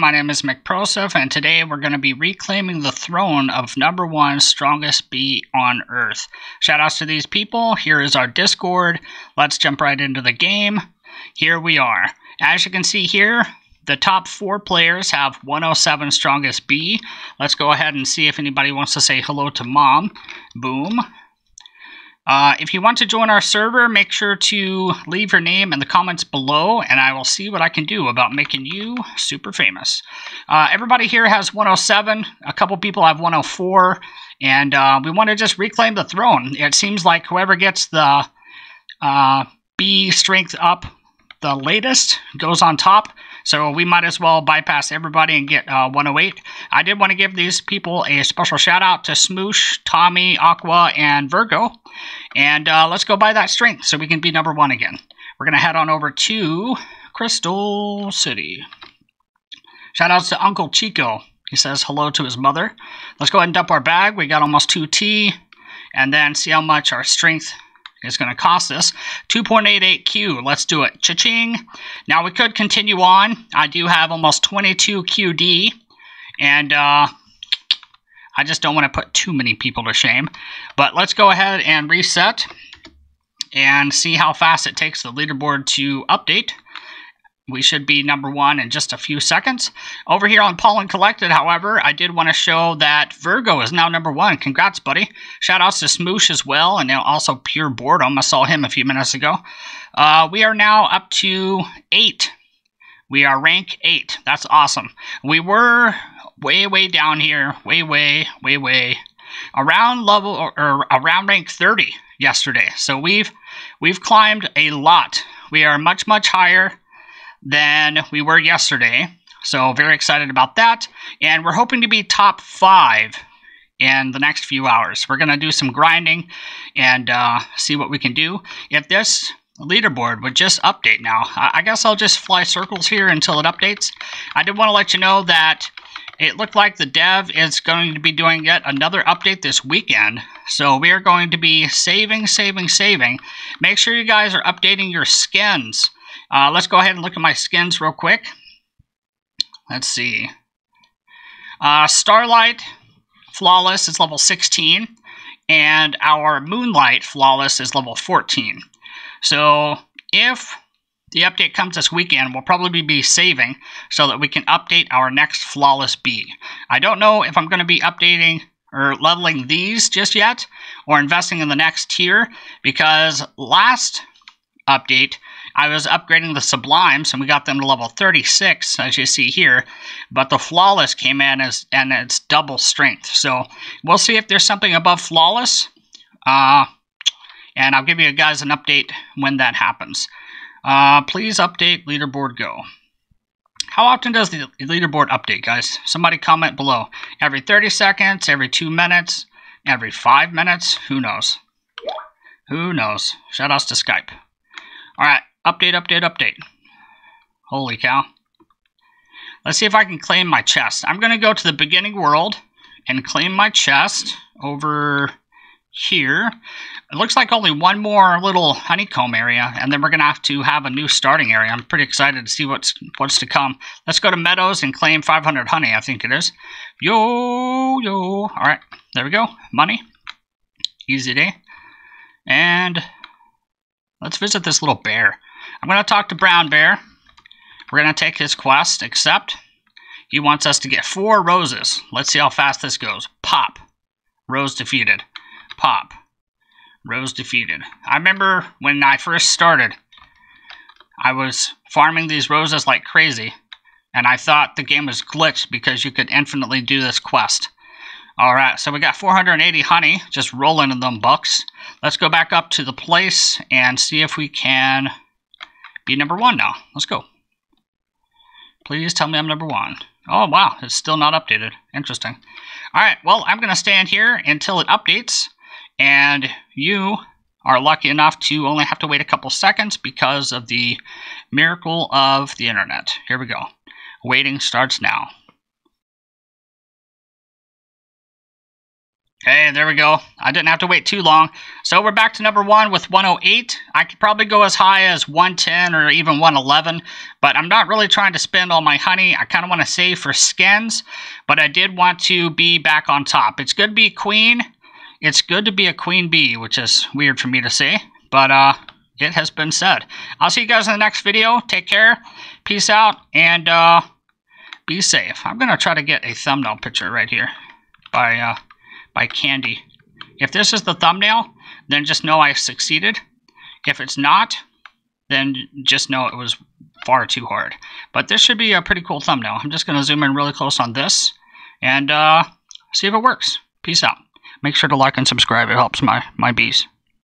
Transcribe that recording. my name is McProseph, and today we're going to be reclaiming the throne of number one strongest bee on Earth. Shoutouts to these people. Here is our Discord. Let's jump right into the game. Here we are. As you can see here, the top four players have 107 strongest bee. Let's go ahead and see if anybody wants to say hello to Mom. Boom. If you want to join our server, make sure to leave your name in the comments below, and I will see what I can do about making you super famous. Everybody here has 107, a couple people have 104, and we want to just reclaim the throne. It seems like whoever gets the bee strength up the latest goes on top, so we might as well bypass everybody and get 108. I did want to give these people a special shout out to Smoosh, Tommy, Aqua, and Virgo. And let's go buy that strength so we can be number one again. We're going to head on over to Crystal City. Shout outs to Uncle Chico. He says hello to his mother. Let's go ahead and dump our bag. We got almost 2T. And then see how much our strength is going to cost us. 2.88Q. Let's do it. Cha-ching. Now we could continue on. I do have almost 22QD. And I just don't want to put too many people to shame. But let's go ahead and reset and see how fast it takes the leaderboard to update. We should be number one in just a few seconds. Over here on Pollen Collected, however, I did want to show that Virgo is now number one. Congrats, buddy. Shoutouts to Smoosh as well, and now also Pure Boredom. I saw him a few minutes ago. We are now up to 8. We are rank 8. That's awesome. We were way down here, way around level or around rank 30 yesterday. So we've climbed a lot. We are much higher than we were yesterday. So very excited about that, and we're hoping to be top 5 in the next few hours. We're gonna do some grinding and see what we can do. If this leaderboard would just update now, I guess I'll just fly circles here until it updates. I did want to let you know that it looked like the dev is going to be doing yet another update this weekend. So we are going to be saving. Make sure you guys are updating your skins. Let's go ahead and look at my skins real quick. Let's see. Starlight Flawless is level 16. And our Moonlight Flawless is level 14. So if the update comes this weekend, we'll probably be saving so that we can update our next Flawless bee. I don't know if I'm going to be updating or leveling these just yet, or investing in the next tier, because last update I was upgrading the Sublimes and we got them to level 36, as you see here, but the Flawless came in as, and it's double strength. So we'll see if there's something above Flawless, and I'll give you guys an update when that happens. Please update leaderboard go. How often does the leaderboard update, guys? Somebody comment below. Every 30 seconds, every 2 minutes, every 5 minutes, who knows? Who knows? Shoutouts to Skype. Alright, update. Holy cow. Let's see if I can claim my chest. I'm going to go to the beginning world and claim my chest over here. It looks like only one more little honeycomb area, and then we're going to have a new starting area. I'm pretty excited to see what's to come. Let's go to Meadows and claim 500 honey, I think it is. Yo. Alright, there we go. Money. Easy day. And let's visit this little bear. I'm going to talk to Brown Bear. We're going to take his quest, except he wants us to get 4 roses. Let's see how fast this goes. Pop. Rose defeated. Pop. Rose defeated. I remember when I first started, I was farming these roses like crazy, and I thought the game was glitched because you could infinitely do this quest. Alright, so we got 480 honey just rolling in them bucks. Let's go back up to the place and see if we can be number one now. Let's go. Please tell me I'm number one. Oh, wow. It's still not updated. Interesting. Alright, well, I'm going to stand here until it updates. And you are lucky enough to only have to wait a couple seconds because of the miracle of the internet. Here we go. Waiting starts now. Okay, there we go. I didn't have to wait too long. So we're back to number one with 108. I could probably go as high as 110 or even 111, but I'm not really trying to spend all my honey. I kind of want to save for skins, but I did want to be back on top. It's good to be queen. It's good to be a queen bee, which is weird for me to say, but it has been said. I'll see you guys in the next video. Take care. Peace out, and be safe. I'm going to try to get a thumbnail picture right here by Candy. If this is the thumbnail, then just know I succeeded. If it's not, then just know it was far too hard. But this should be a pretty cool thumbnail. I'm just going to zoom in really close on this and see if it works. Peace out. Make sure to like and subscribe. It helps my bees.